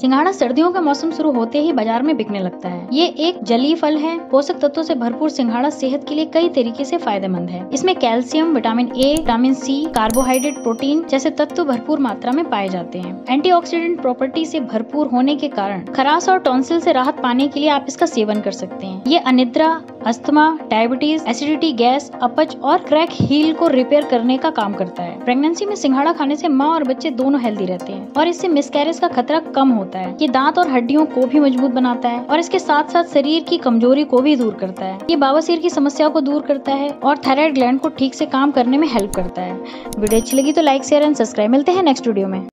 सिंघाड़ा सर्दियों का मौसम शुरू होते ही बाजार में बिकने लगता है। ये एक जलीय फल है। पोषक तत्वों से भरपूर सिंघाड़ा सेहत के लिए कई तरीके से फायदेमंद है। इसमें calcium, vitamin A, vitamin C, carbohydrate, protein जैसे तत्व भरपूर मात्रा में पाए जाते हैं। एंटीऑक्सीडेंट प्रॉपर्टी से भरपूर होने के कारण खराश और टॉन्सिल से राहत पाने के लिए आप इसका सेवन कर सकते हैं। ये अनिद्रा, अस्थमा, डायबिटीज, एसिडिटी, गैस, अपच और क्रैक हील को रिपेयर करने का काम करता है। प्रेगनेंसी में सिंघाड़ा खाने से मां और बच्चे दोनों हेल्दी रहते हैं और इससे मिसकैरेज का खतरा कम होता है। ये दांत और हड्डियों को भी मजबूत बनाता है और इसके साथ साथ शरीर की कमजोरी को भी दूर करता है। ये बवासीर की समस्या को दूर करता है और थायराइड ग्लैंड को ठीक से काम करने में हेल्प करता है। वीडियो अच्छी लगी तो लाइक, शेयर एंड सब्सक्राइब। मिलते हैं नेक्स्ट वीडियो में।